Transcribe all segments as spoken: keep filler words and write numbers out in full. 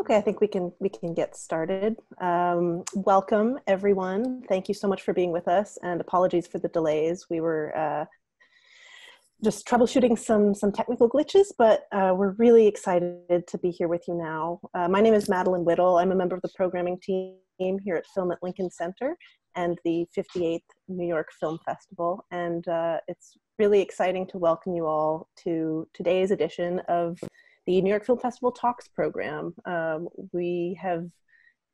Okay, I think we can we can get started. Um, welcome, everyone. Thank you so much for being with us, and apologies for the delays. We were uh, just troubleshooting some some technical glitches, but uh, we're really excited to be here with you now. Uh, my name is Madeline Whittle. I'm a member of the programming team here at Film at Lincoln Center and the fifty-eighth New York Film Festival, and uh, it's really exciting to welcome you all to today's edition of the New York Film Festival Talks program. Um, we have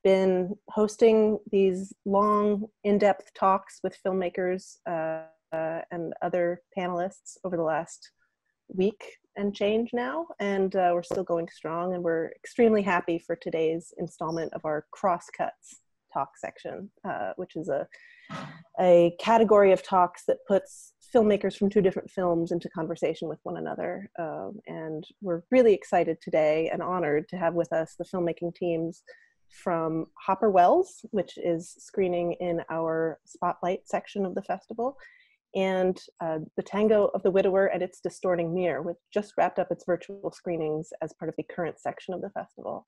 been hosting these long, in-depth talks with filmmakers uh, uh, and other panelists over the last week and change now, and uh, we're still going strong, and we're extremely happy for today's installment of our Crosscuts talk section, uh, which is a, a category of talks that puts filmmakers from two different films into conversation with one another. Um, and we're really excited today and honored to have with us the filmmaking teams from Hopper/Welles, which is screening in our Spotlight section of the festival, and uh, The Tango of the Widower and Its Distorting Mirror, which just wrapped up its virtual screenings as part of the current section of the festival.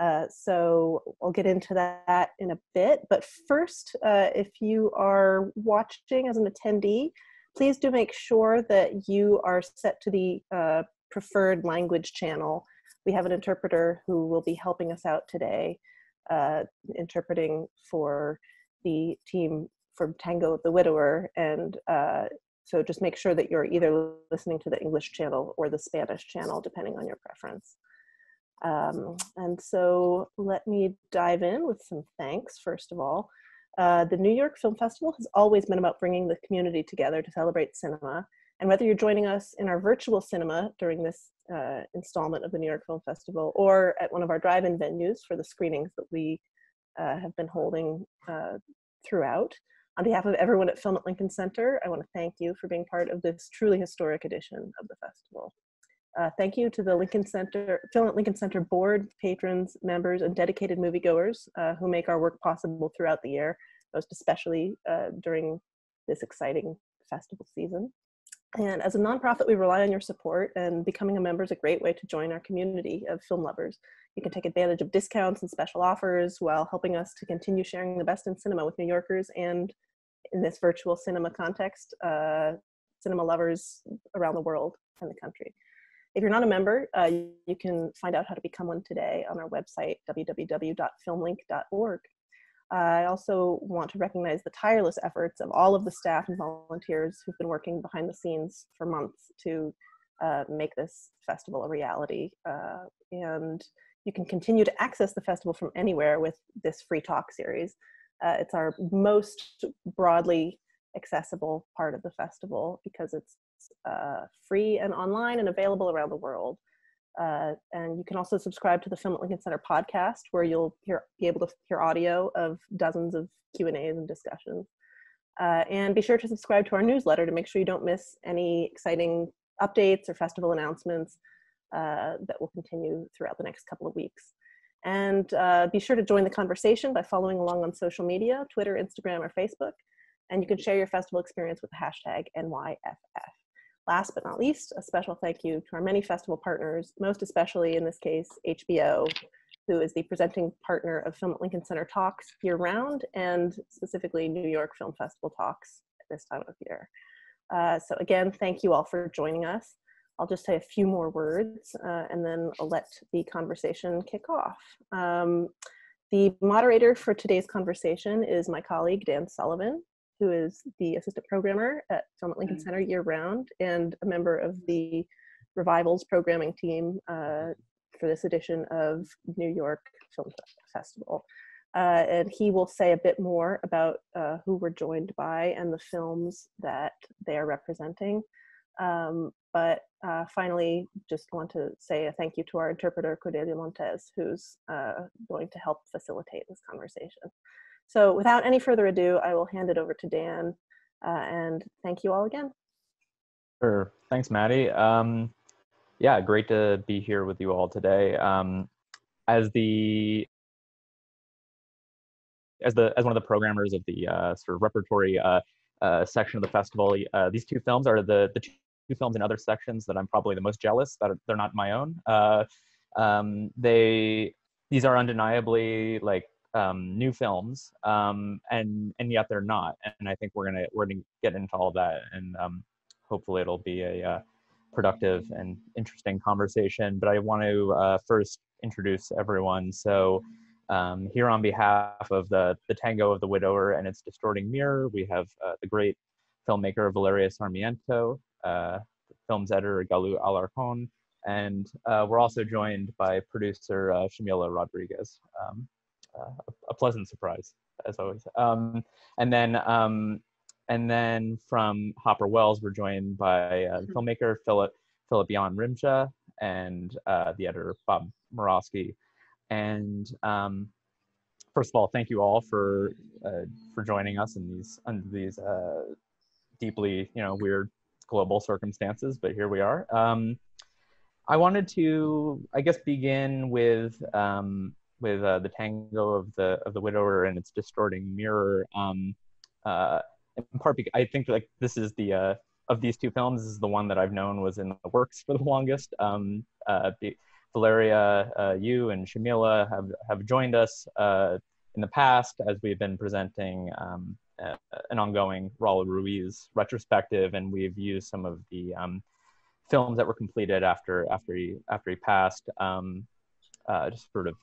Uh, so we'll get into that in a bit. But first, uh, if you are watching as an attendee, please do make sure that you are set to the uh, preferred language channel. We have an interpreter who will be helping us out today, uh, interpreting for the team from Tango of the Widower. And uh, so just make sure that you're either listening to the English channel or the Spanish channel, depending on your preference. Um, and so let me dive in with some thanks, first of all. Uh, the New York Film Festival has always been about bringing the community together to celebrate cinema. And whether you're joining us in our virtual cinema during this uh, installment of the New York Film Festival or at one of our drive-in venues for the screenings that we uh, have been holding uh, throughout, on behalf of everyone at Film at Lincoln Center, I want to thank you for being part of this truly historic edition of the festival. Uh, thank you to the Lincoln Center, Film at Lincoln Center board, patrons, members, and dedicated moviegoers uh, who make our work possible throughout the year, most especially uh, during this exciting festival season. And as a nonprofit, we rely on your support, and becoming a member is a great way to join our community of film lovers. You can take advantage of discounts and special offers while helping us to continue sharing the best in cinema with New Yorkers and, in this virtual cinema context, uh, cinema lovers around the world and the country. If you're not a member, uh, you can find out how to become one today on our website, w w w dot film link dot org. Uh, I also want to recognize the tireless efforts of all of the staff and volunteers who've been working behind the scenes for months to uh, make this festival a reality. Uh, and you can continue to access the festival from anywhere with this free talk series. Uh, it's our most broadly accessible part of the festival because it's Uh, free and online and available around the world. Uh, and you can also subscribe to the Film at Lincoln Center podcast, where you'll hear, be able to hear audio of dozens of Q and A's and discussions. Uh, and be sure to subscribe to our newsletter to make sure you don't miss any exciting updates or festival announcements uh, that will continue throughout the next couple of weeks. And uh, be sure to join the conversation by following along on social media, Twitter, Instagram, or Facebook. And you can share your festival experience with the hashtag N Y F F. Last but not least, a special thank you to our many festival partners, most especially in this case, H B O, who is the presenting partner of Film at Lincoln Center Talks year-round, and specifically New York Film Festival Talks at this time of year. Uh, so again, thank you all for joining us. I'll just say a few more words, uh, and then I'll let the conversation kick off. Um, the moderator for today's conversation is my colleague, Dan Sullivan, who is the assistant programmer at Film at Lincoln Center year-round and a member of the Revivals programming team uh, for this edition of New York Film Festival. Uh, and he will say a bit more about uh, who we're joined by and the films that they are representing. Um, but uh, finally, just want to say a thank you to our interpreter, Cordelia Montes, who's uh, going to help facilitate this conversation. So without any further ado, I will hand it over to Dan, uh, and thank you all again. Sure, thanks, Maddie. Um, yeah, great to be here with you all today. Um, as the as the as one of the programmers of the uh, sort of repertory uh, uh, section of the festival, uh, these two films are the the two films in other sections that I'm probably the most jealous that they're not my own. Uh, um, they these are undeniably like um, new films, um, and and yet they're not. And I think we're gonna we're gonna get into all that, and um, hopefully it'll be a uh, productive and interesting conversation. But I want to uh, first introduce everyone. So um, here on behalf of the the Tango of the Widower and Its Distorting Mirror, we have uh, the great filmmaker Valeria Sarmiento, uh, films editor Galut Alarcón, and uh, we're also joined by producer uh, Chamila Rodríguez. Um, uh, a pleasant surprise, as always. Um, and then, um, and then from Hopper/Welles, we're joined by uh, the filmmaker Philip Filip Jan Rymsza and uh, the editor Bob Murawski. And um, first of all, thank you all for uh, for joining us in these under these uh, deeply, you know, weird global circumstances. But here we are. Um, I wanted to, I guess, begin with um, with uh, the Tango of the of the Widower and Its Distorting Mirror. Um, uh, in part, because I think like this is the uh, of these two films, this is the one that I've known was in the works for the longest. Um, uh, Valeria, uh, you and Chamila have have joined us uh, in the past as we've been presenting um, uh, an ongoing Raúl Ruiz retrospective, and we've used some of the um, films that were completed after after he after he passed, um, uh, just sort of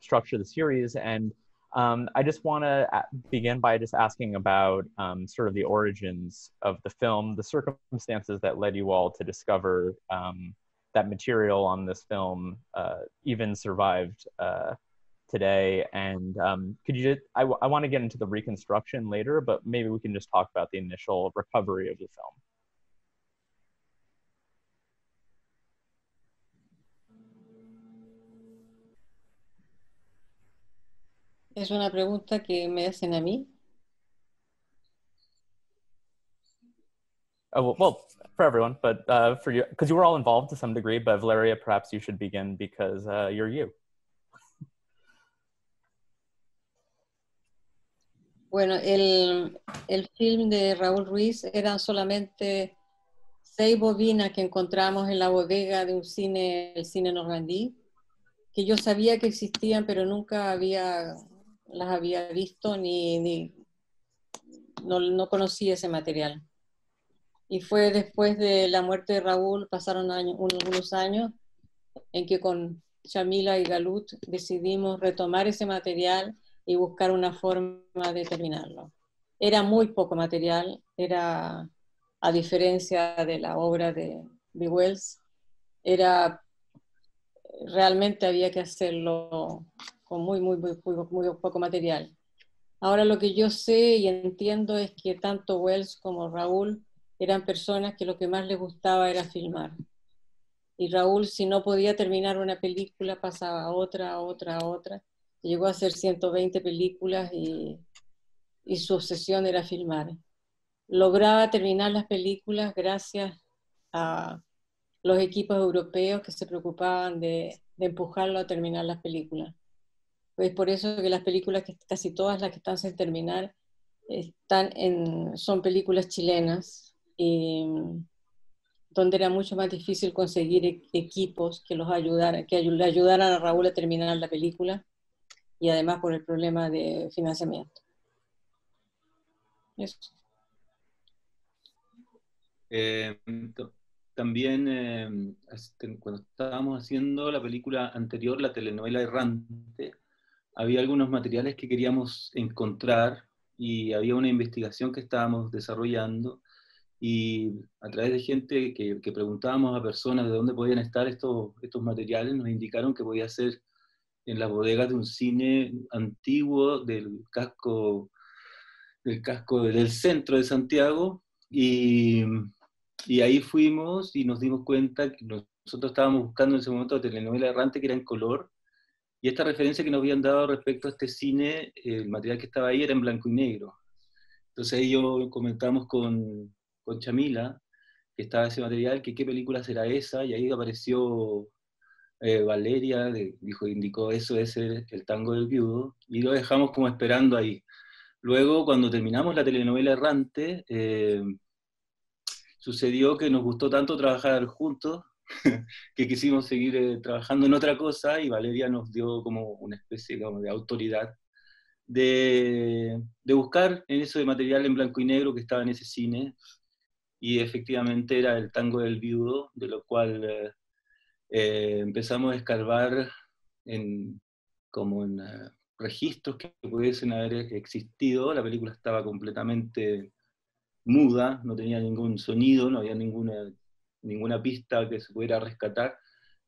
structure the series. And um, I just want to begin by just asking about um, sort of the origins of the film, the circumstances that led you all to discover um, that material on this film uh, even survived uh, today. And um, could you just, I, I want to get into the reconstruction later, but maybe we can just talk about the initial recovery of the film. ¿Es una pregunta que me hacen a mí? Oh, well, for everyone, but uh, for you, because you were all involved to some degree, but Valeria, perhaps you should begin because uh, you're you. Bueno, el, el film de Raúl Ruiz eran solamente seis bobinas que encontramos en la bodega de un cine, el Cine Normandí, que yo sabía que existían, pero nunca había, las había visto, ni, ni no, no conocía ese material. Y fue después de la muerte de Raúl, pasaron años, unos, unos años, en que con Chamila y Galut decidimos retomar ese material y buscar una forma de terminarlo. Era muy poco material, era, a diferencia de la obra de, de Welles, era... realmente había que hacerlo con muy, muy, muy, muy poco material. Ahora lo que yo sé y entiendo es que tanto Welles como Raúl eran personas que lo que más les gustaba era filmar. Y Raúl, si no podía terminar una película, pasaba a otra, a otra, a otra. Llegó a hacer ciento veinte películas y, y su obsesión era filmar. Lograba terminar las películas gracias a los equipos europeos que se preocupaban de, de empujarlo a terminar las películas. Pues por eso que las películas, que casi todas las que están sin terminar, están en, son películas chilenas, y, donde era mucho más difícil conseguir equipos que los ayudaran, que le ayudaran a Raúl a terminar la película, y además por el problema de financiamiento. Eso. Eh, También eh, cuando estábamos haciendo la película anterior, La telenovela errante, había algunos materiales que queríamos encontrar y había una investigación que estábamos desarrollando, y a través de gente que, que preguntábamos a personas de dónde podían estar estos, estos materiales, nos indicaron que podía ser en las bodegas de un cine antiguo del casco del, casco, del centro de Santiago, y... Y ahí fuimos y nos dimos cuenta que nosotros estábamos buscando en ese momento la telenovela errante, que era en color, y esta referencia que nos habían dado respecto a este cine, el material que estaba ahí era en blanco y negro. Entonces ahí yo comentamos con, con Chamila, que estaba ese material, que qué película será esa, y ahí apareció eh, Valeria, de, dijo, indicó eso, ese es El Tango del Viudo, y lo dejamos como esperando ahí. Luego, cuando terminamos la telenovela errante, eh, sucedió que nos gustó tanto trabajar juntos que quisimos seguir eh, trabajando en otra cosa, y Valeria nos dio como una especie como de autoridad de, de buscar en eso de material en blanco y negro que estaba en ese cine, y efectivamente era El tango del viudo, de lo cual eh, eh, empezamos a escarbar en, como en uh, registros que pudiesen haber existido. La película estaba completamente muda, no tenía ningún sonido, no había ninguna, ninguna pista que se pudiera rescatar,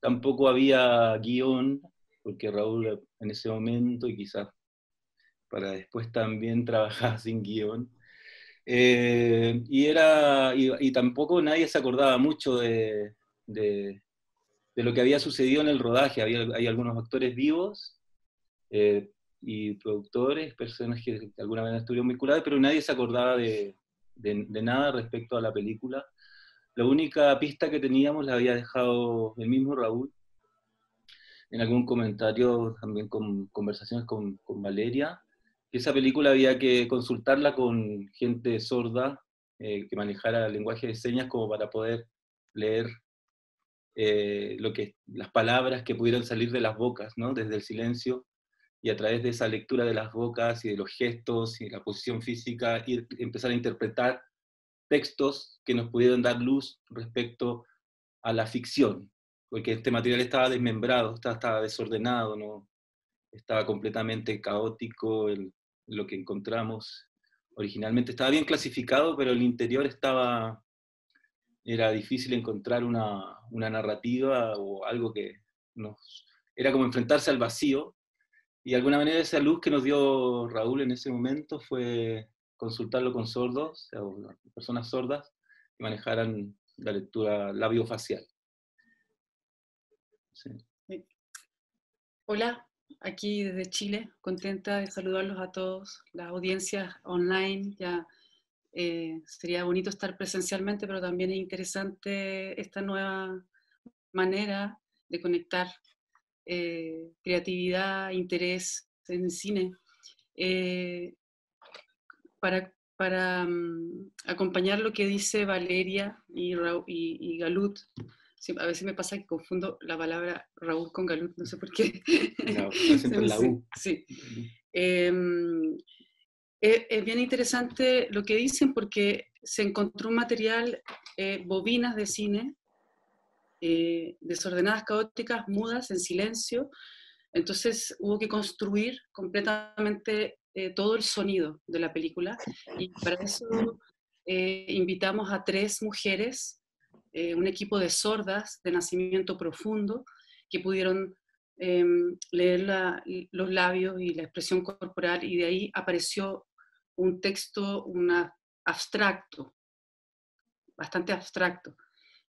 tampoco había guión, porque Raúl en ese momento, y quizás para después también, trabajaba sin guión, eh, y, era, y, y tampoco nadie se acordaba mucho de, de, de lo que había sucedido en el rodaje. Había, hay algunos actores vivos, eh, y productores, personas que de alguna manera estuvieron vinculadas, pero nadie se acordaba de... De, de nada respecto a la película. La única pista que teníamos la había dejado el mismo Raúl, en algún comentario, también con conversaciones con, con Valeria, que esa película había que consultarla con gente sorda, eh, que manejara el lenguaje de señas, como para poder leer eh, lo que, las palabras que pudieran salir de las bocas, ¿no? Desde el silencio, y a través de esa lectura de las bocas y de los gestos y de la posición física, ir, empezar a interpretar textos que nos pudieran dar luz respecto a la ficción, porque este material estaba desmembrado, estaba, estaba desordenado, ¿no? Estaba completamente caótico el, lo que encontramos originalmente. Estaba bien clasificado, pero el interior estaba, era difícil encontrar una, una narrativa o algo que nos... Era como enfrentarse al vacío. Y de alguna manera esa luz que nos dio Raúl en ese momento fue consultarlo con sordos, o personas sordas que manejaran la lectura labiofacial. Sí. Hola, aquí desde Chile, contenta de saludarlos a todos, las audiencias online. Ya eh, sería bonito estar presencialmente, pero también es interesante esta nueva manera de conectar Eh, creatividad, interés en cine, eh, para, para um, acompañar lo que dice Valeria y, Raúl, y, y Galut. Sí, a veces me pasa que confundo la palabra Raúl con Galut, no sé por qué. No, no la U. Sí. Eh, es, es bien interesante lo que dicen, porque se encontró un material, eh, bobinas de cine, Eh, desordenadas, caóticas, mudas, en silencio. Entonces hubo que construir completamente eh, todo el sonido de la película, y para eso eh, invitamos a tres mujeres, eh, un equipo de sordas de nacimiento profundo, que pudieron eh, leer la, los labios y la expresión corporal, y de ahí apareció un texto una, abstracto, bastante abstracto.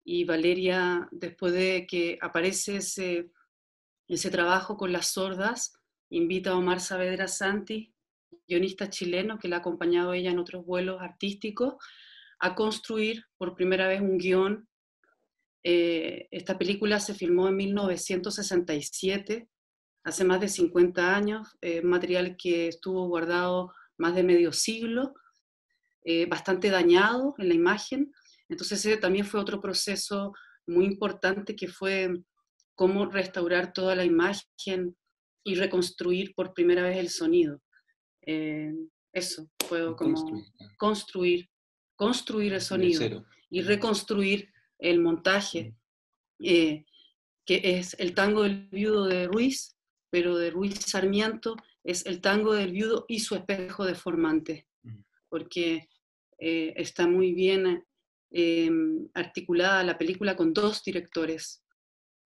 Y Valeria, después de que aparece ese, ese trabajo con las sordas, invita a Omar Saavedra Santi, guionista chileno, que la ha acompañado ella en otros vuelos artísticos, a construir por primera vez un guión. Eh, esta película se filmó en mil novecientos sesenta y siete, hace más de cincuenta años, eh, material que estuvo guardado más de medio siglo, eh, bastante dañado en la imagen. Entonces ese también fue otro proceso muy importante, que fue cómo restaurar toda la imagen y reconstruir por primera vez el sonido. Eh, eso, fue como construir, construir, construir el sonido y reconstruir el montaje, eh, que es El tango del viudo de Ruiz, pero de Ruiz Sarmiento es El tango del viudo y su espejo deformante, porque eh, está muy bien... Eh, articulada la película con dos directores,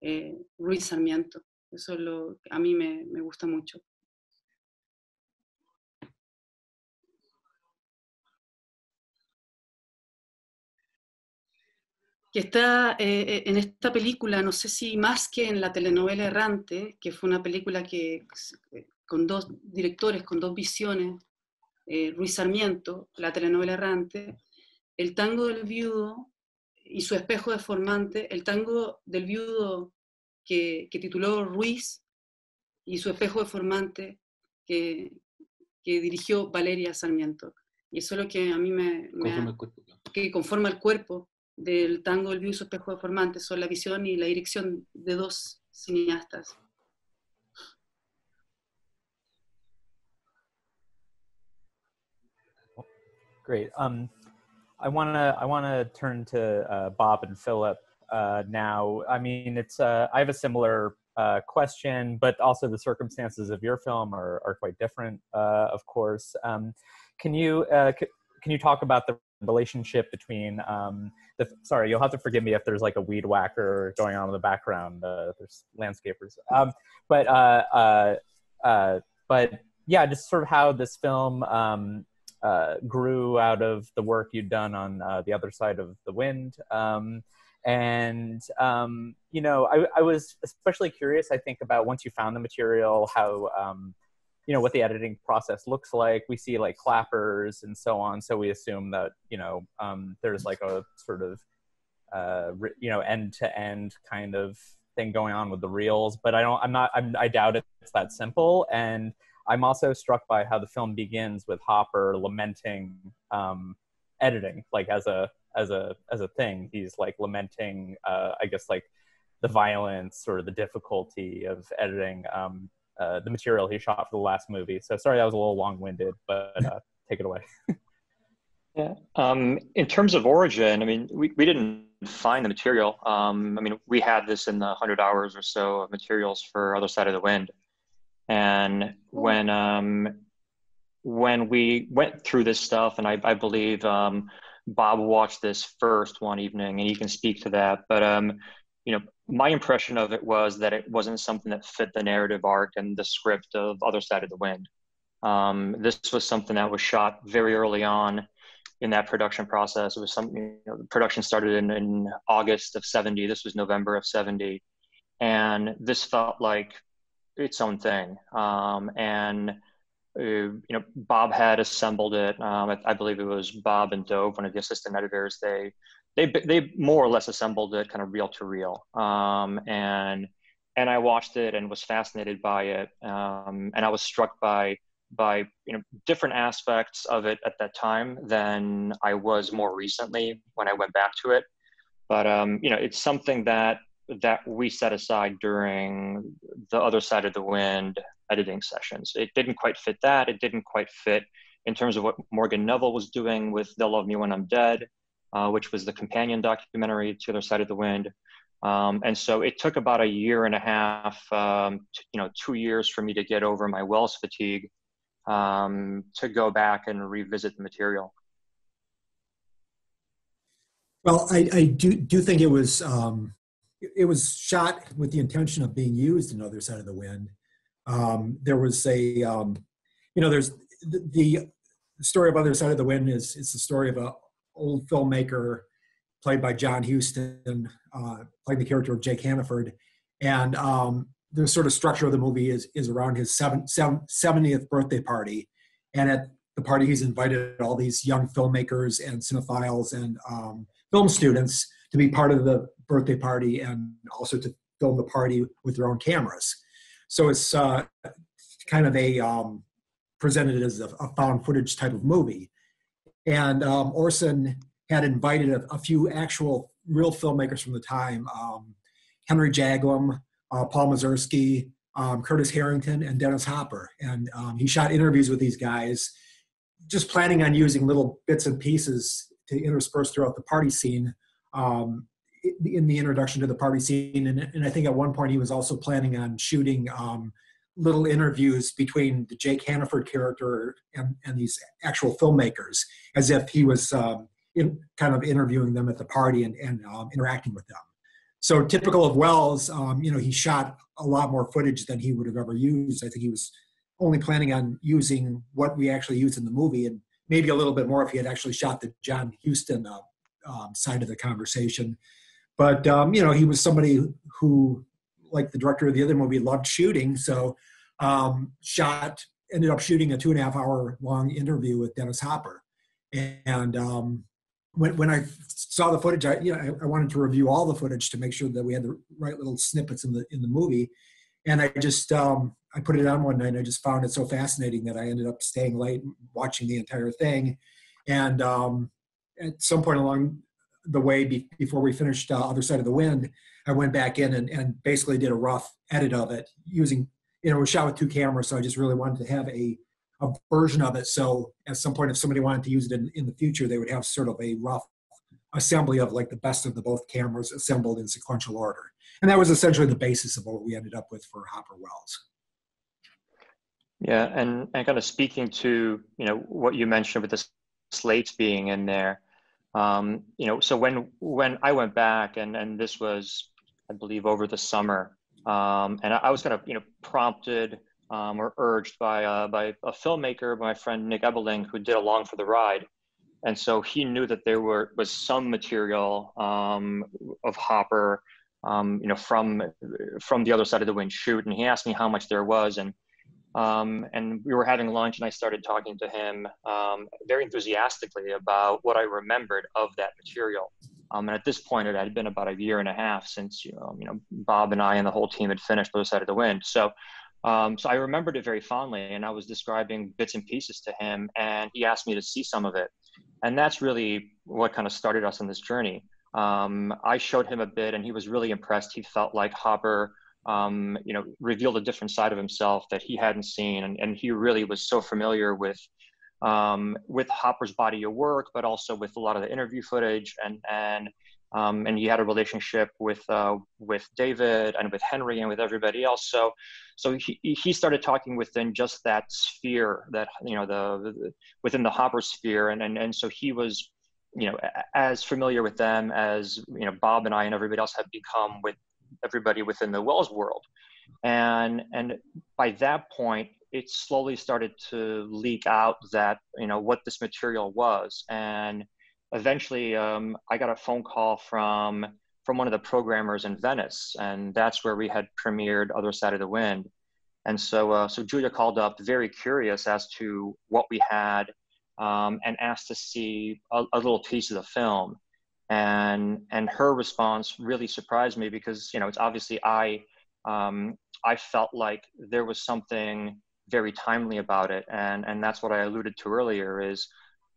eh, Ruiz Sarmiento. Eso es lo que a mí me, me gusta mucho. Que está eh, en esta película, no sé si más que en La telenovela errante, que fue una película que, con dos directores, con dos visiones, eh, Ruiz Sarmiento, La telenovela errante. El tango del viudo y su espejo deformante, el tango del viudo que, que tituló Ruiz, y su espejo deformante que, que dirigió Valeria Sarmiento. Y eso es lo que a mí me... me conforma ha, el cuerpo. Que conforma el cuerpo, del tango, el vivo y su espejo deformante, son la visión y la dirección de dos cineastas. Great. Um, I want to I want to turn to uh, Bob and Philip uh, now. I mean, it's uh, I have a similar uh, question, but also the circumstances of your film are are quite different, uh, of course. Um, can you uh, can you talk about the relationship between um, the sorry, you'll have to forgive me if there's like a weed whacker going on in the background. Uh, there's landscapers, um, but uh, uh, uh, but yeah, just sort of how this film. Um, Uh, grew out of the work you'd done on uh, The Other Side of the Wind. Um, and, um, you know, I, I was especially curious, I think, about once you found the material, how, um, you know, what the editing process looks like. We see, like, clappers and so on, so we assume that, you know, um, there's, like, a sort of, uh, you know, end-to-end kind of thing going on with the reels. But I don't, I'm not, I'm, I doubt it's that simple. And I'm also struck by how the film begins with Hopper lamenting um, editing, like as a as a as a thing. He's like lamenting, uh, I guess, like the violence or the difficulty of editing um, uh, the material he shot for the last movie. So sorry, that was a little long-winded, but uh, take it away. Yeah. Um, in terms of origin, I mean, we we didn't find the material. Um, I mean, we had this in the hundred hours or so of materials for Other Side of the Wind. And when um, when we went through this stuff, and I, I believe um, Bob watched this first one evening, and he can speak to that. But um, you know, my impression of it was that it wasn't something that fit the narrative arc and the script of Other Side of the Wind. Um, this was something that was shot very early on in that production process. It was something, you know, the production started in, in August of seventy. This was November of seventy, and this felt like its own thing. Um, and, uh, you know, Bob had assembled it. Um, I, I believe it was Bob and Dove, one of the assistant editors. They, they, they more or less assembled it kind of reel to reel. Um, and, and I watched it and was fascinated by it. Um, and I was struck by, by, you know, different aspects of it at that time than I was more recently when I went back to it. But, um, you know, it's something that, that we set aside during the Other Side of the Wind editing sessions. It didn't quite fit that. It didn't quite fit in terms of what Morgan Neville was doing with They'll Love Me When I'm Dead, uh, which was the companion documentary to Other Side of the Wind. Um, and so it took about a year and a half, um, you know, two years for me to get over my Welles fatigue, um, to go back and revisit the material. Well, I, I do, do think it was, um... it was shot with the intention of being used in Other Side of the Wind. Um, there was a, um, you know, there's the, the story of Other Side of the Wind is it's the story of an old filmmaker played by John Huston, uh, playing the character of Jake Hannaford. And um, the sort of structure of the movie is, is around his seven, seven, seventieth birthday party. And at the party, he's invited all these young filmmakers and cinephiles and um, film students to be part of the birthday party and also to film the party with their own cameras. So it's uh, kind of a, um, presented as a, a found footage type of movie. And um, Orson had invited a, a few actual real filmmakers from the time, um, Henry Jaglum, uh, Paul Mazursky, um, Curtis Harrington, and Dennis Hopper. And um, he shot interviews with these guys, just planning on using little bits and pieces to intersperse throughout the party scene, um, in the introduction to the party scene. And, and I think at one point he was also planning on shooting um, little interviews between the Jake Hannaford character and, and these actual filmmakers, as if he was um, in, kind of interviewing them at the party and, and um, interacting with them. So typical of Welles, um, you know, he shot a lot more footage than he would have ever used. I think he was only planning on using what we actually used in the movie, and maybe a little bit more if he had actually shot the John Huston uh, um, side of the conversation. But, um, you know, he was somebody who, like the director of the other movie, loved shooting. So um, shot, ended up shooting a two and a half hour long interview with Dennis Hopper. And um, when, when I saw the footage, I, you know, I, I wanted to review all the footage to make sure that we had the right little snippets in the, in the movie. And I just, um, I put it on one night and I just found it so fascinating that I ended up staying late watching the entire thing. And um, at some point along the way be before we finished uh, Other Side of the Wind, I went back in and, and basically did a rough edit of it using, you know, it was shot with two cameras, so I just really wanted to have a, a version of it. So at some point, if somebody wanted to use it in, in the future, they would have sort of a rough assembly of like the best of the both cameras assembled in sequential order. And that was essentially the basis of what we ended up with for Hopper/Welles. Yeah, and, and kind of speaking to, you know, what you mentioned with the slates being in there, um, you know, so when when I went back, and, and this was, I believe, over the summer, um, and I, I was kind of, you know, prompted um, or urged by, uh, by a filmmaker, my friend Nick Ebeling, who did Along for the Ride. And so he knew that there were was some material um, of Hopper, um, you know, from from The Other Side of the Wind shoot, and he asked me how much there was, and um, and we were having lunch, and I started talking to him um, very enthusiastically about what I remembered of that material. Um, and at this point, it had been about a year and a half since you know, you know Bob and I and the whole team had finished The Other Side of the Wind. So. Um, so I remembered it very fondly, and I was describing bits and pieces to him, and he asked me to see some of it. And that's really what kind of started us on this journey. Um, I showed him a bit, and he was really impressed. He felt like Hopper, um, you know, revealed a different side of himself that he hadn't seen. And, and he really was so familiar with, um, with Hopper's body of work, but also with a lot of the interview footage, and, and, um, and he had a relationship with, uh, with David and with Henry and with everybody else. So, so he, he started talking within just that sphere that, you know, the, the within the Hopper sphere. And, and, and so he was, you know, as familiar with them as, you know, Bob and I and everybody else have become with everybody within the Welles world. And, and by that point, it slowly started to leak out that, you know, what this material was. And eventually, um, I got a phone call from from one of the programmers in Venice, and that's where we had premiered Other Side of the Wind. And so, uh, so Julia called up, very curious as to what we had, um, and asked to see a, a little piece of the film. And and her response really surprised me, because you know it's obviously I um, I felt like there was something very timely about it, and and that's what I alluded to earlier is.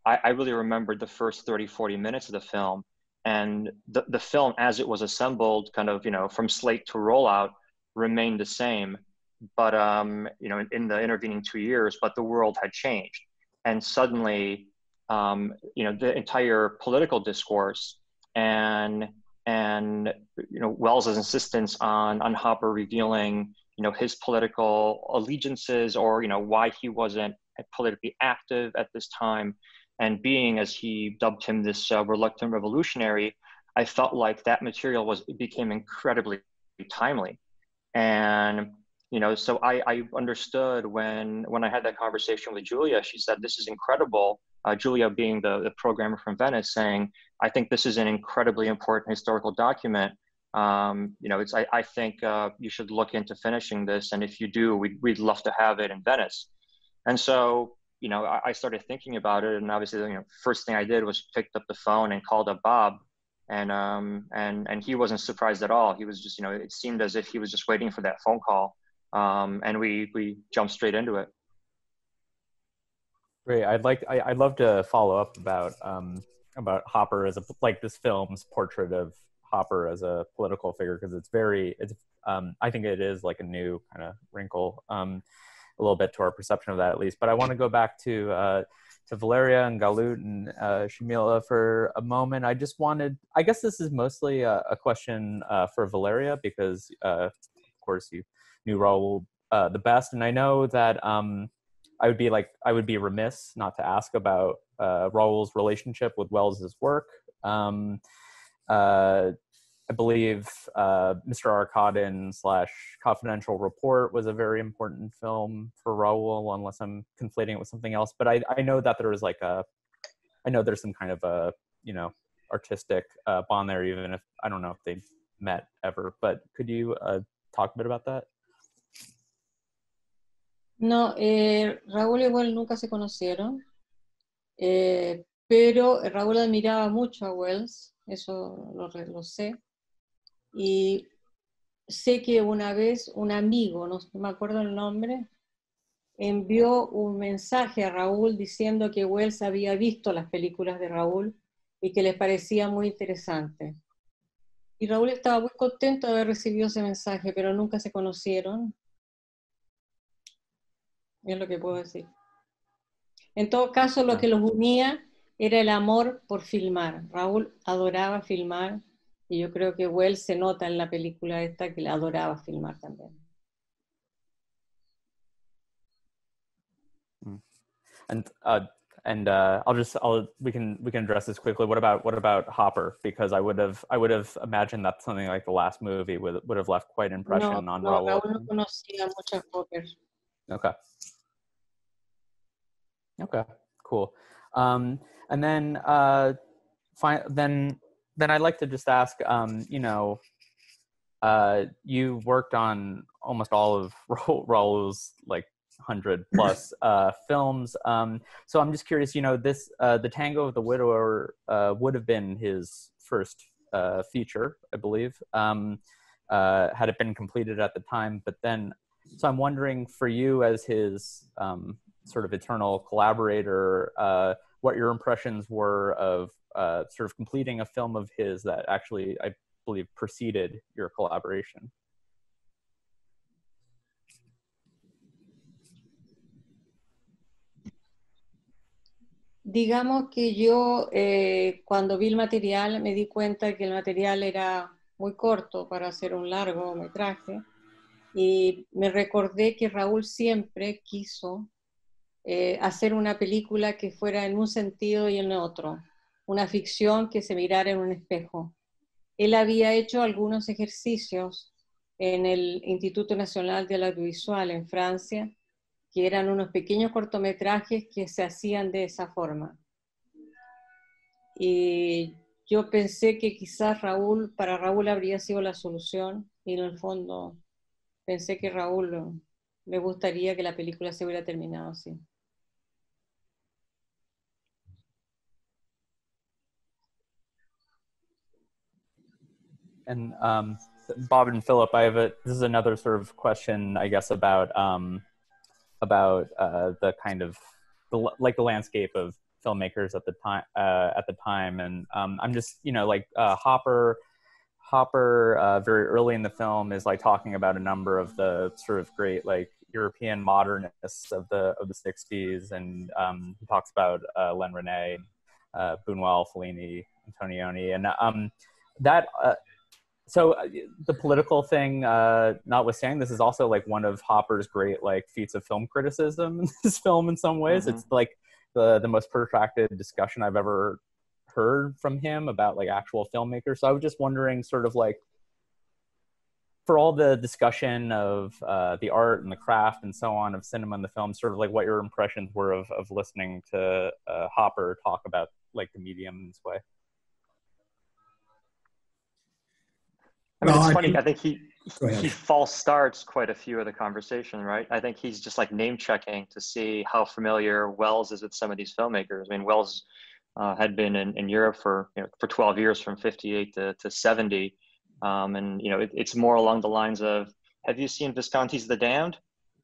I, I really remembered the first thirty, forty minutes of the film, and the, the film as it was assembled kind of, you know, from slate to rollout remained the same, but, um, you know, in, in the intervening two years, but the world had changed. And suddenly, um, you know, the entire political discourse and, and, you know, Welles's insistence on, on Hopper revealing, you know, his political allegiances or, you know, why he wasn't politically active at this time. And being, as he dubbed him, this uh, reluctant revolutionary, I felt like that material was became incredibly timely. And, you know, so I, I understood when, when I had that conversation with Julia, she said, this is incredible. Uh, Julia being the, the programmer from Venice saying, I think this is an incredibly important historical document. Um, you know, it's, I, I think uh, you should look into finishing this. And if you do, we'd, we'd love to have it in Venice. And so, you know, I started thinking about it, and obviously, you know, first thing I did was picked up the phone and called up Bob, and um, and and he wasn't surprised at all. He was just, you know, it seemed as if he was just waiting for that phone call, um, and we we jumped straight into it. Great. I'd like I, I'd love to follow up about um, about Hopper as a like this film's portrait of Hopper as a political figure, because it's very it's um, I think it is like a new kind of wrinkle. Um, a little bit to our perception of that at least. But I want to go back to uh, to Valeria and Galut and uh, Chamila for a moment. I just wanted, I guess this is mostly a, a question uh, for Valeria because uh, of course you knew Raúl uh, the best. And I know that um, I would be like, I would be remiss not to ask about uh, Raúl's relationship with Welles's work. Um, uh, I believe uh, Mister Arkadin slash Confidential Report was a very important film for Raúl, unless I'm conflating it with something else. But I, I know that there was like a, I know there's some kind of a, you know, artistic uh, bond there, even if, I don't know if they met ever, but could you uh, talk a bit about that? No, eh, Raúl igual nunca se conocieron, eh, pero Raúl admiraba mucho a Welles, eso lo, lo sé. Y sé que una vez un amigo, no me acuerdo el nombre, envió un mensaje a Raúl diciendo que Welles había visto las películas de Raúl y que les parecía muy interesante. Y Raúl estaba muy contento de haber recibido ese mensaje, pero nunca se conocieron. Es lo que puedo decir. En todo caso, lo que los unía era el amor por filmar. Raúl adoraba filmar, y yo creo que Welles se nota en la película esta que la adoraba filmar también. And uh, and uh, I'll just I'll we can we can address this quickly. What about what about Hopper? Because I would have I would have imagined that something like The Last Movie would would have left quite an impression no, on no, Raúl. Raúl no conocía mucho a Hopper. Okay. Okay. Cool. Um, and then uh, fi then then I'd like to just ask. Um, you know, uh, you worked on almost all of Raúl's like. hundred plus uh, films. Um, so I'm just curious, you know, this, uh, The Tango of the Widower uh, would have been his first uh, feature, I believe, um, uh, had it been completed at the time. But then, so I'm wondering for you as his um, sort of eternal collaborator, uh, what your impressions were of uh, sort of completing a film of his that actually, I believe, preceded your collaboration. Digamos que yo eh, cuando vi el material me di cuenta que el material era muy corto para hacer un largometraje y me recordé que Raúl siempre quiso eh, hacer una película que fuera en un sentido y en otro, una ficción que se mirara en un espejo. Él había hecho algunos ejercicios en el Instituto Nacional del Audiovisual en Francia, que eran unos pequeños cortometrajes que se hacían de esa forma. Y yo pensé que quizás Raúl, para Raúl habría sido la solución, y en el fondo pensé que Raúl le gustaría que la película se hubiera terminado así. And um, Bob and Philip, I have a, this is another sort of question, I guess, about um, about uh, the kind of the, like the landscape of filmmakers at the time uh, at the time, and um, I'm just you know like uh, Hopper, Hopper uh, very early in the film is like talking about a number of the sort of great like European modernists of the of the sixties, and um, he talks about uh, Len René, uh, Buñuel, Fellini, Antonioni, and um, that. Uh, So uh, the political thing, uh, notwithstanding, this is also like one of Hopper's great like feats of film criticism in this film in some ways. Mm-hmm. It's like the, the most protracted discussion I've ever heard from him about like actual filmmakers. So I was just wondering sort of like, for all the discussion of uh, the art and the craft and so on of cinema and the film, sort of like what your impressions were of, of listening to uh, Hopper talk about like the medium in this way. I mean, well, it's funny, I, I think he, he false starts quite a few of the conversation, right? I think he's just like name checking to see how familiar Welles is with some of these filmmakers. I mean, Welles uh, had been in, in Europe for, you know, for twelve years from fifty-eight to, to seventy. Um, and, you know, it, it's more along the lines of, have you seen Visconti's The Damned?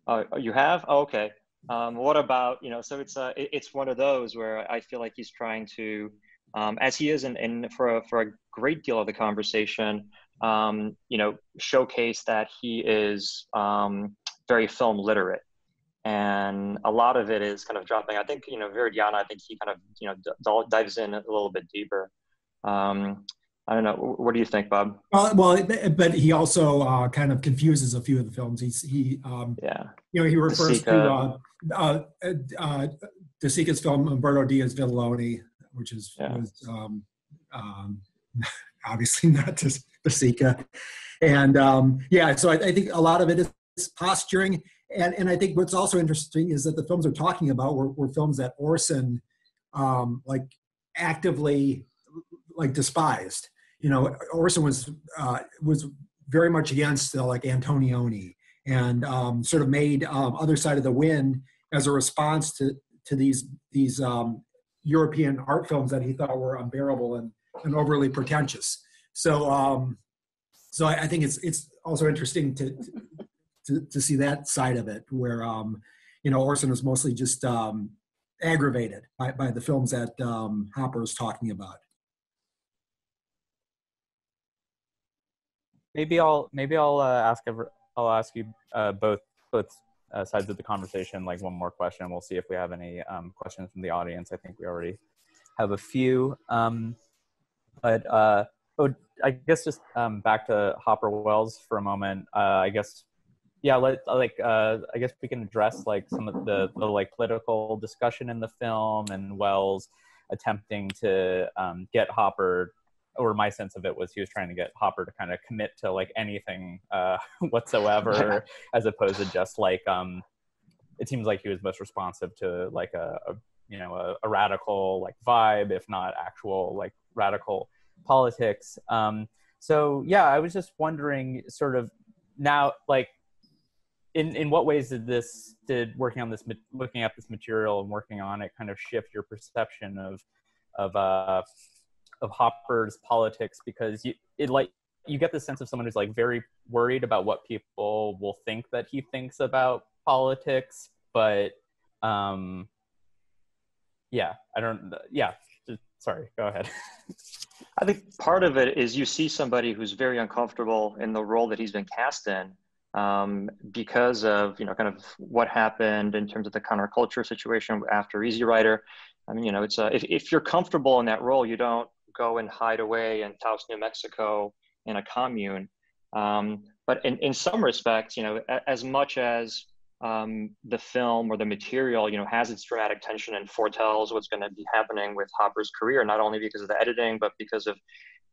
Uh, you have? Oh, okay. Um, what about, you know, so it's, uh, it, it's one of those where I feel like he's trying to, um, as he is in, in for, a, for a great deal of the conversation, um, you know, showcase that he is, um, very film literate. And a lot of it is kind of dropping, I think, you know, Viridiana, I think he kind of, you know, dives in a little bit deeper. Um, I don't know. What do you think, Bob? Uh, well, but he also, uh, kind of confuses a few of the films. He's, he, um, yeah. you know, he refers Desica. to, uh, uh, uh, Desica's film, Umberto Diaz Vitelloni, which is, yeah. was, um, um, obviously not to Desica. And um, yeah, so I, I think a lot of it is posturing. And, and I think what's also interesting is that the films we're talking about were, were films that Orson um, like actively like despised. You know, Orson was, uh, was very much against uh, like Antonioni and um, sort of made um, Other Side of the Wind as a response to, to these, these um, European art films that he thought were unbearable and and overly pretentious. So, um, so I, I think it's it's also interesting to, to to see that side of it, where um, you know Orson is mostly just um, aggravated by, by the films that um, Hopper is talking about. maybe I'll maybe I'll uh, ask I'll ask you uh, both both uh, sides of the conversation like one more question, and we'll see if we have any um, questions from the audience. I think we already have a few, um, but uh, oh, I guess just um, back to Hopper/Welles for a moment. Uh, I guess yeah, let, like uh, I guess we can address like some of the, the like political discussion in the film and Welles attempting to um, get Hopper. Or my sense of it was he was trying to get Hopper to kind of commit to like anything uh, whatsoever, as opposed to just like, um, it seems like he was most responsive to like a, a you know, a, a radical like vibe, if not actual like radical politics. Um, so yeah, I was just wondering sort of now, like in, in what ways did this, did working on this, looking at this material and working on it kind of shift your perception of, of, uh, of Hopper's politics? Because you it like you get the sense of someone who's like very worried about what people will think that he thinks about politics, but um yeah I don't yeah just, sorry go ahead. I think part of it is you see somebody who's very uncomfortable in the role that he's been cast in um because of you know kind of what happened in terms of the counterculture situation after Easy Rider. I mean you know it's a, if, if you're comfortable in that role, you don't go and hide away in Taos, New Mexico in a commune. Um, but in, in some respects, you know, a, as much as um, the film or the material, you know, has its dramatic tension and foretells what's going to be happening with Hopper's career, not only because of the editing, but because of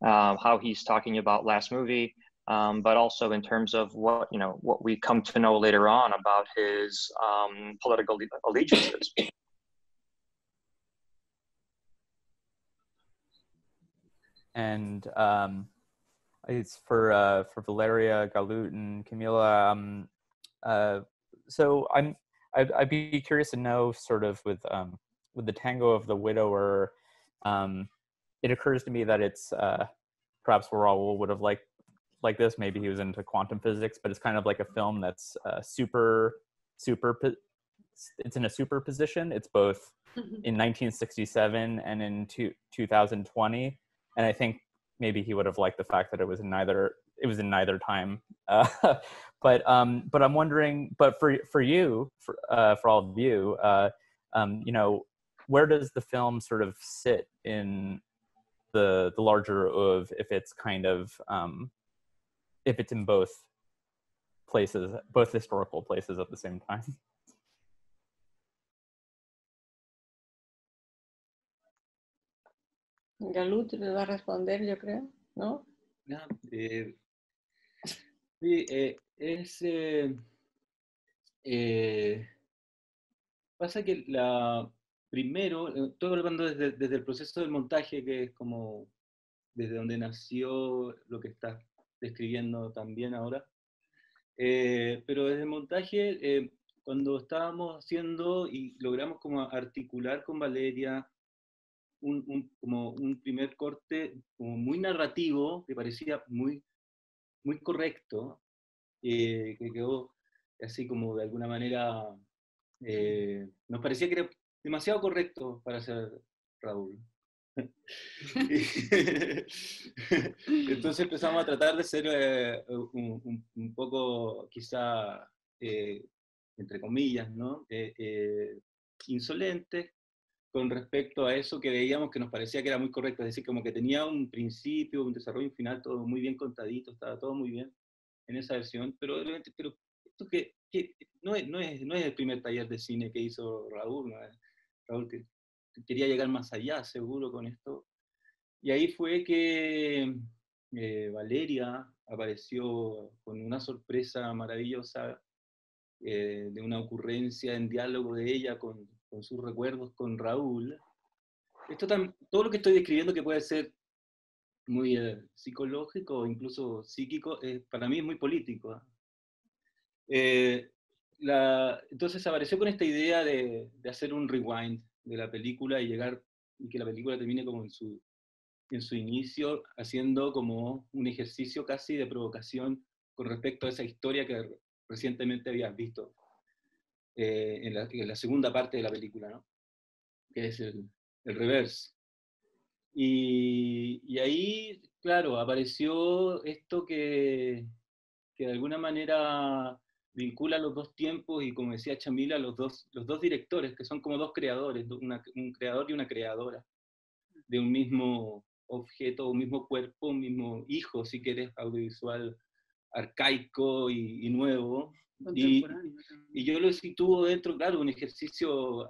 uh, how he's talking about Last Movie, um, but also in terms of what, you know, what we come to know later on about his um, political allegiances. And um, it's for uh, for Valeria, Galut, and Chamila. Um, uh, so I'm I'd, I'd be curious to know, sort of with um, with the Tango of the Widower, um, it occurs to me that it's uh, perhaps Raúl would have liked like this. Maybe he was into quantum physics, but it's kind of like a film that's uh, super super. It's in a superposition. It's both in nineteen sixty-seven and in two, two thousand twenty. And I think maybe he would have liked the fact that it was in neither it was in neither time. Uh, but um, but I'm wondering. But for for you, for uh, for all of you, uh, um, you know, where does the film sort of sit in the the larger oeuvre, if it's kind of um, if it's in both places, both historical places at the same time? Galut le va a responder, yo creo, ¿no? Yeah, eh, sí, eh, es... Eh, eh, pasa que la, primero, estoy hablando desde, desde el proceso del montaje, que es como desde donde nació lo que estás describiendo también ahora, eh, pero desde el montaje, eh, cuando estábamos haciendo y logramos como articular con Valeria, Un, un, como un primer corte como muy narrativo, que parecía muy, muy correcto, eh, que quedó así como de alguna manera, eh, nos parecía que era demasiado correcto para ser Raúl. Entonces empezamos a tratar de ser eh, un, un, un poco, quizá, eh, entre comillas, ¿no? Eh, eh, insolentes, con respecto a eso que veíamos que nos parecía que era muy correcto, es decir, como que tenía un principio, un desarrollo, un final, todo muy bien contadito, estaba todo muy bien en esa versión, pero realmente, pero esto que, que no, es, no, es, no es el primer taller de cine que hizo Raúl, ¿no? Raúl que, que quería llegar más allá, seguro, con esto, y ahí fue que eh, Valeria apareció con una sorpresa maravillosa, eh, de una ocurrencia en diálogo de ella con con sus recuerdos con Raúl. Esto tam, todo lo que estoy describiendo que puede ser muy eh, psicológico o incluso psíquico, eh, para mí es muy político. Eh, la, entonces apareció con esta idea de, de hacer un rewind de la película y llegar y que la película termine como en su, en su inicio, haciendo como un ejercicio casi de provocación con respecto a esa historia que recientemente habías visto. Eh, en, la, en la segunda parte de la película, ¿no? Que es el, el reverse. Y, y ahí claro, apareció esto que, que de alguna manera vincula los dos tiempos y, como decía Chamila, los dos, los dos directores, que son como dos creadores, una, un creador y una creadora, de un mismo objeto, un mismo cuerpo, un mismo hijo, si querés, audiovisual arcaico y, y nuevo. Y, y yo lo sitúo dentro, claro, un ejercicio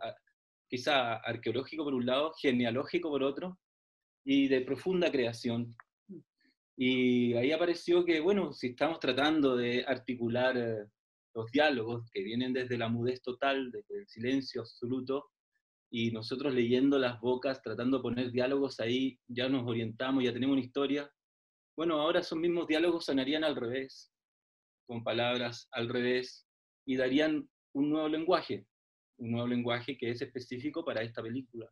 quizá arqueológico por un lado, genealógico por otro, y de profunda creación. Y ahí apareció que, bueno, si estamos tratando de articular los diálogos que vienen desde la mudez total, desde el silencio absoluto, y nosotros leyendo las bocas, tratando de poner diálogos ahí, ya nos orientamos, ya tenemos una historia. Bueno, ahora esos mismos diálogos sonarían al revés, con palabras al revés, y darían un nuevo lenguaje, un nuevo lenguaje que es específico para esta película.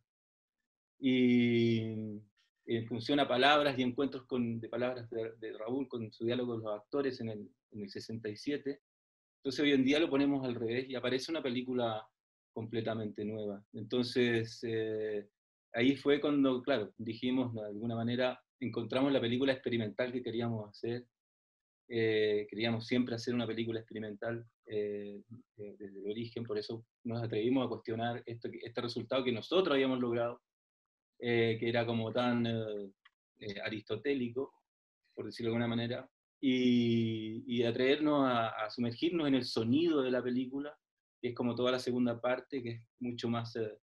Y en función a palabras y encuentros con, de palabras de, de Raúl con su diálogo con los actores en el, en el sesenta y siete, entonces hoy en día lo ponemos al revés y aparece una película completamente nueva. Entonces, eh, ahí fue cuando, claro, dijimos, de alguna manera, encontramos la película experimental que queríamos hacer. Eh, queríamos siempre hacer una película experimental eh, desde el origen, por eso nos atrevimos a cuestionar esto, este resultado que nosotros habíamos logrado, eh, que era como tan eh, eh, aristotélico, por decirlo de alguna manera, Y, y atrevernos a, a sumergirnos en el sonido de la película, que es como toda la segunda parte, que es mucho más eh,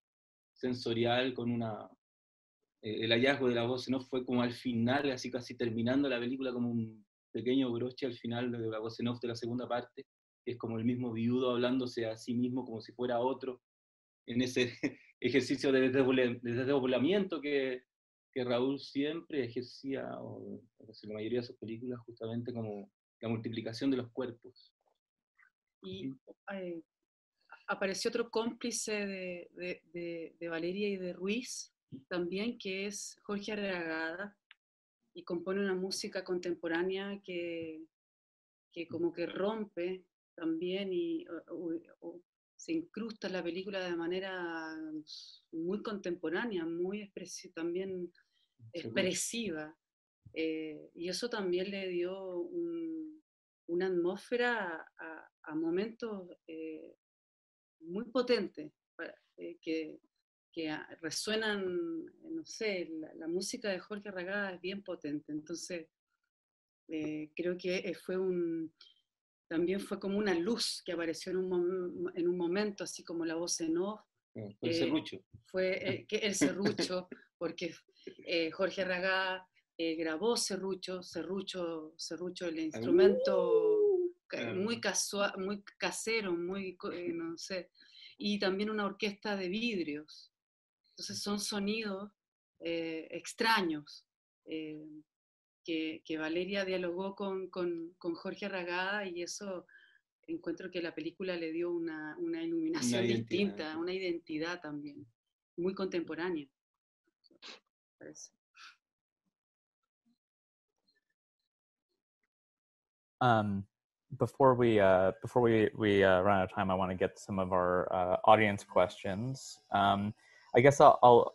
sensorial, con una, eh, el hallazgo de la voz en off fue como al final, así casi terminando la película, como un pequeño broche al final de la voz en off de la segunda parte, que es como el mismo viudo hablándose a sí mismo como si fuera otro, en ese ejercicio de desdoblamiento que... que Raúl siempre ejercía, o en la mayoría de sus películas, justamente como la multiplicación de los cuerpos. Y eh, apareció otro cómplice de, de, de, de Valeria y de Ruiz, también, que es Jorge Arriagada, y compone una música contemporánea que, que como que rompe también, y o, o, se incrusta en la película de manera muy contemporánea, muy expresiva, también expresiva. Eh, y eso también le dio un, una atmósfera a, a momentos eh, muy potentes, eh, que, que resuenan, no sé, la, la música de Jorge Arriagada es bien potente. Entonces, eh, creo que fue un... También fue como una luz que apareció en un, en un momento, así como la voz en off. El eh, serrucho. Fue eh, que el serrucho, porque eh, Jorge Arriagada eh, grabó serrucho, serrucho, serrucho, el instrumento uh, ca muy, casual, muy casero, muy, eh, no sé, y también una orquesta de vidrios. Entonces son sonidos eh, extraños. Eh, Que, que Valeria dialogó con, con, con Jorge Arriagada, y eso encuentro que la película le dio una, una iluminación una distinta, una identidad también, muy contemporánea. Parece. Um, before we, uh, before we, we uh, run out of time, I want to get some of our uh, audience questions. Um, I guess I'll, I'll,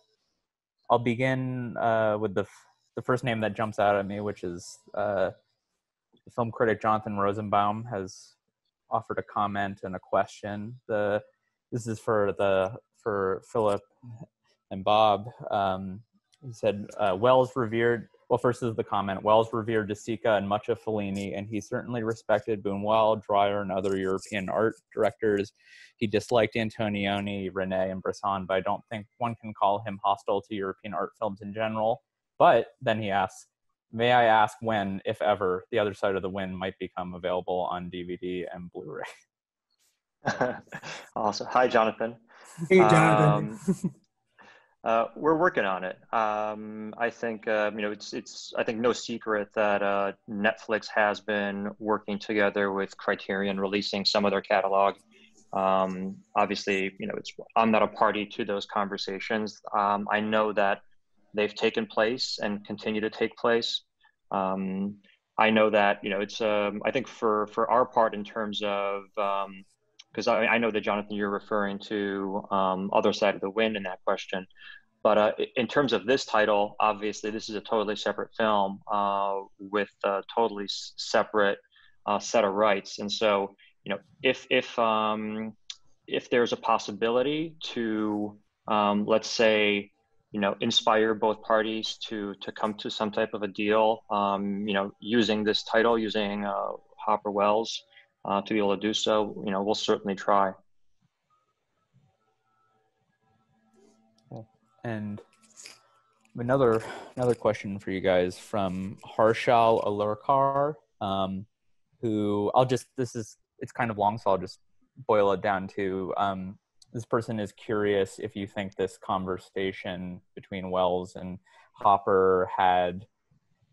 I'll begin uh, with the... The first name that jumps out at me, which is uh, the film critic Jonathan Rosenbaum, has offered a comment and a question. The this is for the for Philip and Bob. Um, he said, uh, "Welles revered." Well, first is the comment. Welles revered De Sica and much of Fellini, and he certainly respected Buñuel, Dreyer, and other European art directors. He disliked Antonioni, René, and Bresson, but I don't think one can call him hostile to European art films in general. But then he asks, may I ask when, if ever, The Other Side of the Wind might become available on D V D and Blu-ray? Awesome. Hi, Jonathan. Hey, Jonathan. Um, uh, we're working on it. Um, I think, uh, you know, it's, it's, I think no secret that uh, Netflix has been working together with Criterion, releasing some of their catalog. Um, obviously, you know, it's, I'm not a party to those conversations. Um, I know that they've taken place and continue to take place. Um, I know that, you know, it's, um, I think for, for our part in terms of, um, cause I, I know that Jonathan, you're referring to um, Other Side of the Wind in that question, But uh, in terms of this title, obviously, this is a totally separate film uh, with a totally separate uh, set of rights. And so, you know, if if um, if there's a possibility to, um, let's say, you know, inspire both parties to to come to some type of a deal, um, you know, using this title, using uh, Hopper/Welles uh, to be able to do so, you know, we'll certainly try. And another another question for you guys from Harshal Alarkar, um, who I'll just, this is, it's kind of long, so I'll just boil it down to, um, this person is curious if you think this conversation between Welles and Hopper had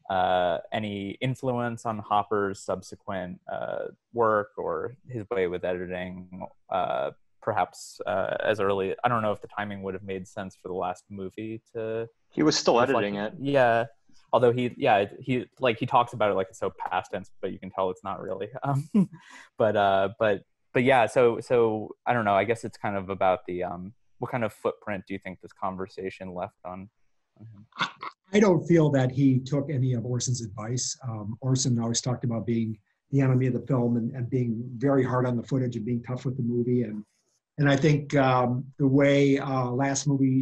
uh, any influence on Hopper's subsequent uh, work or his way with editing, uh, perhaps uh, as early, I don't know if the timing would have made sense for the last movie to... He was still editing it. Yeah. Although he, yeah, he like he talks about it like it's so past tense, but you can tell it's not really. Um, but, uh, but, but yeah, so, so I don't know, I guess it's kind of about the, um, what kind of footprint do you think this conversation left on, on him? I don't feel that he took any of Orson's advice. Um, Orson always talked about being the enemy of the film and, and being very hard on the footage and being tough with the movie. And And I think um, the way uh, Last Movie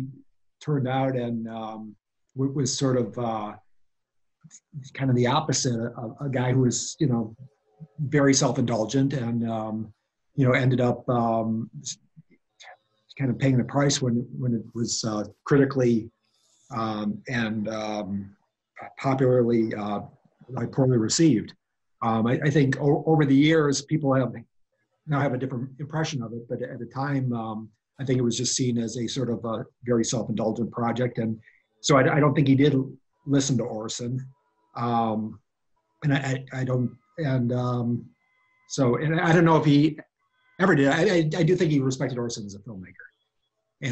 turned out and um, was sort of uh, kind of the opposite, a, a guy who was, you know, very self-indulgent and, um, you know, ended up um, kind of paying the price when, when it was uh, critically um, and um, popularly uh, like poorly received. Um, I, I think o over the years, people have now have a different impression of it, but at the time, um, I think it was just seen as a sort of a very self-indulgent project, and so I, I don't think he did listen to Orson, um, and I, I, I don't, and um, so, and I don't know if he ever did. I, I, I do think he respected Orson as a filmmaker,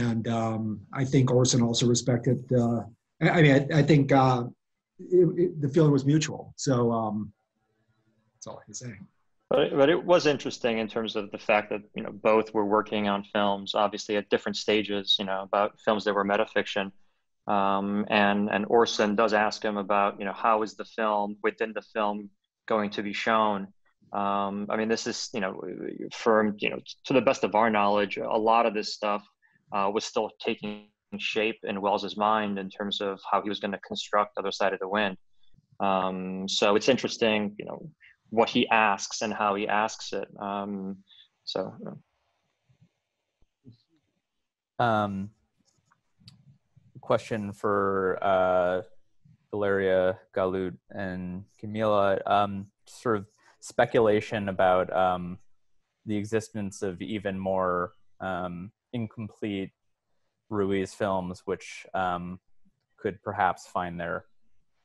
and um, I think Orson also respected. Uh, I, I mean, I, I think uh, it, it, the feeling was mutual. So um, that's all I can say. But it, but it was interesting in terms of the fact that, you know, both were working on films, obviously at different stages, you know, about films that were metafiction. Um, and, and Orson does ask him about, you know, how is the film within the film going to be shown? Um, I mean, this is, you know, for, you know, to the best of our knowledge, a lot of this stuff uh, was still taking shape in Welles's mind in terms of how he was going to construct The Other Side of the Wind. Um, so it's interesting, you know, what he asks and how he asks it. Um, so. Um, question for uh, Valeria, Galut, and Chamila, um, sort of speculation about um, the existence of even more um, incomplete Ruiz films, which um, could perhaps find their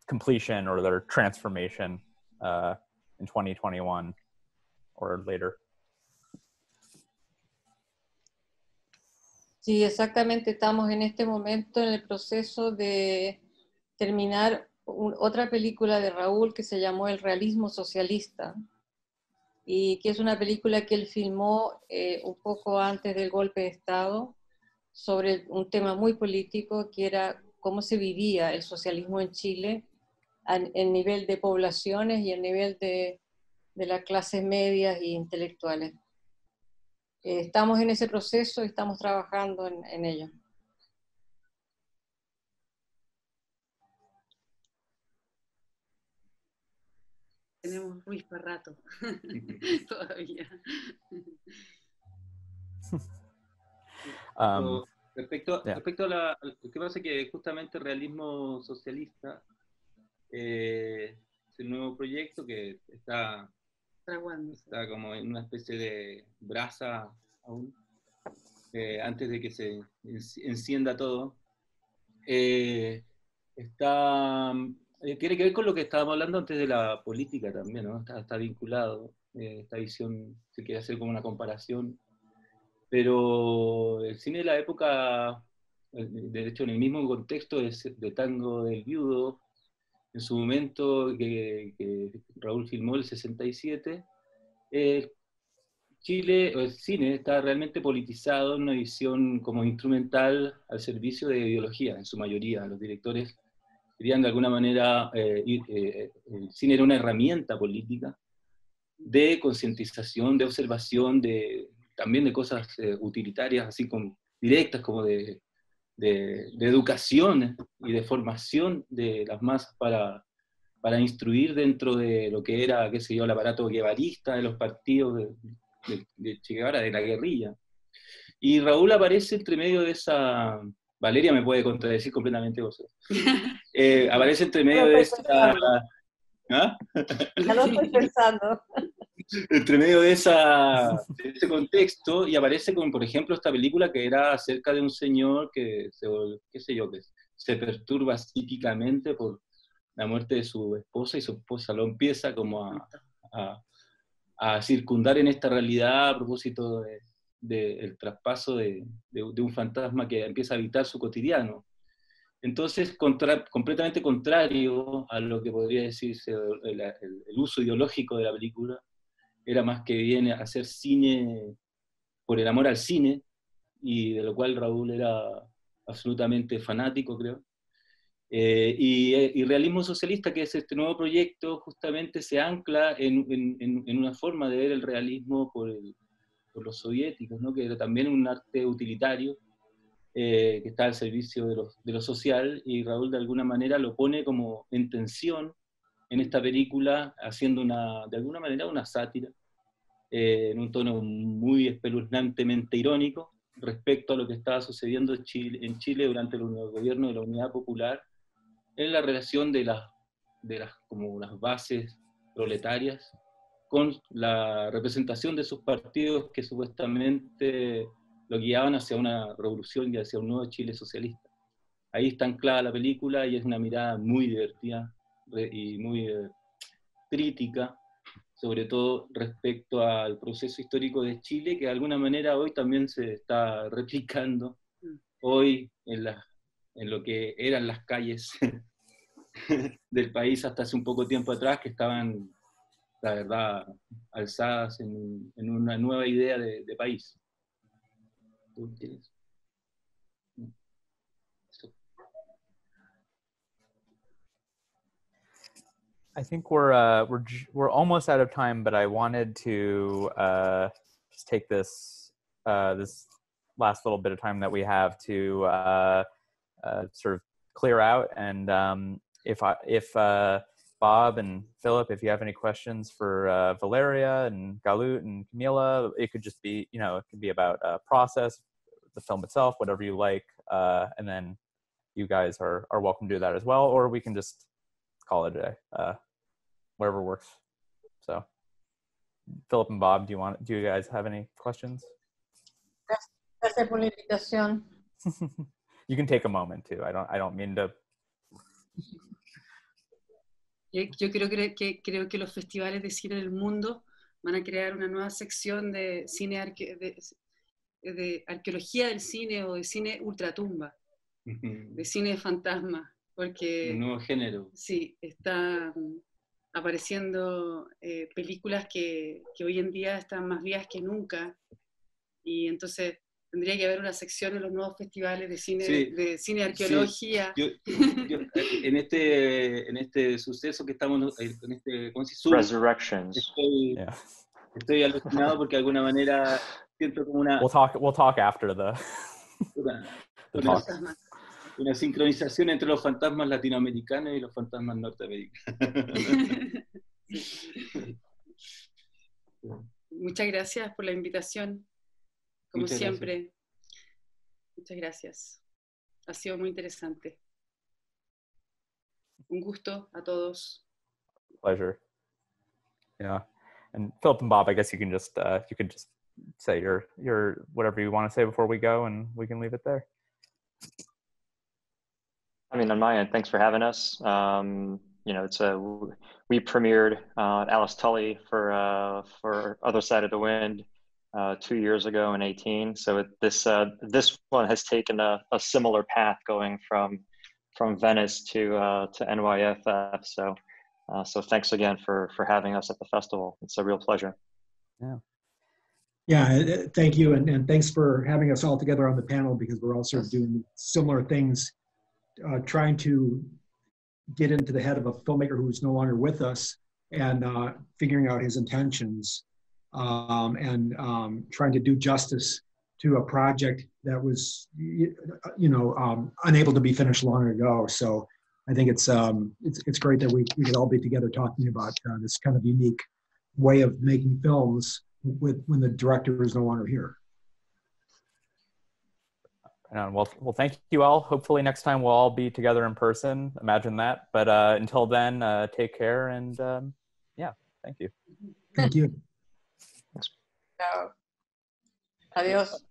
completion or their transformation uh, in twenty twenty-one or later. Sí, exactamente. Estamos en este momento en el proceso de terminar un, otra película de Raúl que se llamó El Realismo Socialista, y que es una película que él filmó eh, un poco antes del golpe de Estado sobre un tema muy político que era cómo se vivía el socialismo en Chile en nivel de poblaciones y en nivel de, de las clases medias e intelectuales. Eh, estamos en ese proceso y estamos trabajando en, en ello. Tenemos Ruiz para rato, todavía. um, respecto a, yeah. respecto a la, que pasa que justamente el realismo socialista Eh, es un nuevo proyecto que está, está como en una especie de brasa aún, eh, antes de que se encienda todo. Eh, está, eh, tiene que ver con lo que estábamos hablando antes de la política también, ¿no? Está, está vinculado, eh, esta visión, se quiere hacer como una comparación, pero el cine de la época, de hecho en el mismo contexto de, de Tango del Viudo, en su momento que, que Raúl filmó el sesenta y siete, eh, Chile, o el cine, está realmente politizado en una visión como instrumental al servicio de ideología, en su mayoría. Los directores querían de alguna manera, eh, eh, el cine era una herramienta política de concientización, de observación, de, también de cosas eh, utilitarias, así como directas, como de, de, de educación y de formación de las masas para... para instruir dentro de lo que era, qué sé yo, el aparato guevarista de los partidos de, de, de Che Guevara, de la guerrilla. Y Raúl aparece entre medio de esa... Valeria me puede contradecir completamente vos. Eh, aparece entre medio de esa... ¿Ah? Ya lo estoy pensando. Entre medio de, esa, de ese contexto, y aparece con, por ejemplo, esta película que era acerca de un señor que se, qué sé yo, que se perturba psíquicamente por la muerte de su esposa, y su esposa lo empieza como a, a, a circundar en esta realidad a propósito del de, de traspaso de, de, de un fantasma que empieza a habitar su cotidiano. Entonces, contra, completamente contrario a lo que podría decirse el, el, el uso ideológico de la película, era más que bien hacer cine por el amor al cine, y de lo cual Raúl era absolutamente fanático, creo. Eh, y, y Realismo Socialista, que es este nuevo proyecto, justamente se ancla en, en, en una forma de ver el realismo por, el, por los soviéticos, ¿no? Que era también un arte utilitario, eh, que está al servicio de lo, de lo social, y Raúl de alguna manera lo pone como en tensión en esta película, haciendo una, de alguna manera una sátira, eh, en un tono muy espeluznantemente irónico, respecto a lo que estaba sucediendo en Chile, en Chile durante el gobierno de la Unidad Popular, en la relación de las, de las, como las bases proletarias con la representación de sus partidos que supuestamente lo guiaban hacia una revolución y hacia un nuevo Chile socialista. Ahí está anclada la película y es una mirada muy divertida y muy eh, crítica, sobre todo respecto al proceso histórico de Chile, que de alguna manera hoy también se está replicando, hoy en, la, en lo que eran las calles del país hasta hace un poco tiempo atrás, que estaban, la verdad, alzadas en, en una nueva idea de, de país. ¿Tú tienes? I think we're uh, we're we're almost out of time, but I wanted to uh, just take this uh, this last little bit of time that we have to uh, uh, sort of clear out. And um, if I, if uh, Bob and Philip, if you have any questions for uh, Valeria and Galut and Chamila, it could just be, you know, it could be about uh, process, the film itself, whatever you like, uh, and then you guys are are welcome to do that as well, or we can just call it a day, uh, whatever works. So, Philip and Bob, do you want? Do you guys have any questions? Gracias por la invitación. You can take a moment too. I don't. I don't mean to. Yo creo que, que creo que los festivales de cine del mundo van a crear una nueva sección de cine arque, de, de arqueología del cine o de cine ultratumba, de cine de fantasma. Porque, un nuevo género. Sí, están apareciendo eh, películas que, que hoy en día están más vivas que nunca, y entonces tendría que haber una sección en los nuevos festivales de cine, sí, de cine arqueología. Sí. Yo, yo, en, este, en este suceso que estamos, en este, ¿cómo se llama? Resurrections. Estoy, yeah. estoy alucinado porque de alguna manera siento como una... We'll talk, we'll talk after the... Una, the talk. Una, Una sincronización entre los fantasmas latinoamericanos y los fantasmas norteamericanos. Muchas gracias por la invitación, como Muchas siempre. Gracias. Muchas gracias. Ha sido muy interesante. Un gusto a todos. Pleasure. Yeah, and Philip and Bob, I guess you can just uh, you can just say your your whatever you want to say before we go, and we can leave it there. I mean, on my end, thanks for having us. Um, you know, it's a, we premiered uh, Alice Tully for uh, for Other Side of the Wind uh, two years ago in eighteen. So it, this uh, this one has taken a, a similar path, going from from Venice to uh, to N Y F F. So uh, so thanks again for for having us at the festival. It's a real pleasure. Yeah. Yeah, thank you, and, and thanks for having us all together on the panel, because we're all sort of doing similar things, uh, trying to get into the head of a filmmaker who's no longer with us and uh, figuring out his intentions um, and um, trying to do justice to a project that was, you know, um, unable to be finished long ago. So I think it's, um, it's, it's great that we, we could all be together talking about uh, this kind of unique way of making films with when the director is no longer here. Well, well, thank you all. Hopefully next time we'll all be together in person. Imagine that. But uh, until then, uh, take care. And um, yeah, thank you. Thank you. Thanks. Ciao. Adios.